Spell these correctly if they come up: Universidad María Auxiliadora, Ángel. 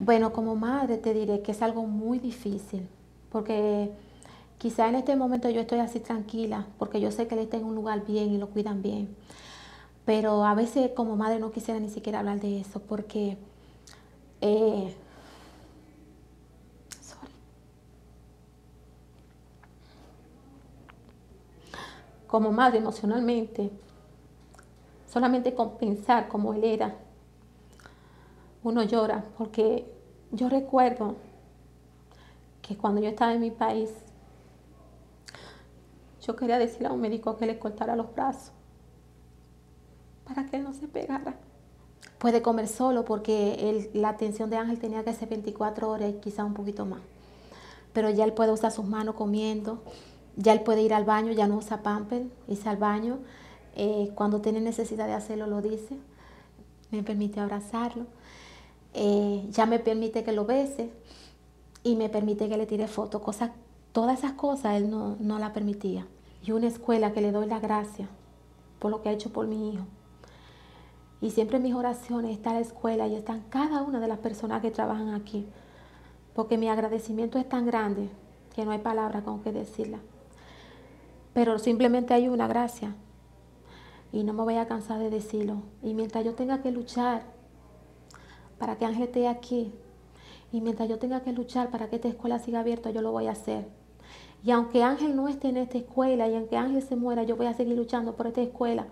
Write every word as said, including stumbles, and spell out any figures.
Bueno, como madre te diré que es algo muy difícil, porque quizá en este momento yo estoy así tranquila, porque yo sé que él está en un lugar bien y lo cuidan bien, pero a veces como madre no quisiera ni siquiera hablar de eso, porque eh, sorry. Como madre emocionalmente, solamente con pensar cómo él era, uno llora, porque yo recuerdo que cuando yo estaba en mi país, yo quería decir a un médico que le cortara los brazos para que él no se pegara. Puede comer solo porque él, la atención de Ángel tenía que ser veinticuatro horas y quizá un poquito más. Pero ya él puede usar sus manos comiendo, ya él puede ir al baño, ya no usa pamper, irse al baño. Eh, cuando tiene necesidad de hacerlo lo dice, me permite abrazarlo. Eh, ya me permite que lo bese y me permite que le tire fotos, cosas, todas esas cosas él no, no las permitía. Y una escuela que le doy la gracia por lo que ha hecho por mi hijo. Y siempre en mis oraciones está la escuela y están cada una de las personas que trabajan aquí, porque mi agradecimiento es tan grande que no hay palabras con que decirla. Pero simplemente hay una gracia y no me voy a cansar de decirlo. Y mientras yo tenga que luchar para que Ángel esté aquí, y mientras yo tenga que luchar para que esta escuela siga abierta, yo lo voy a hacer. Y aunque Ángel no esté en esta escuela, y aunque Ángel se muera, yo voy a seguir luchando por esta escuela.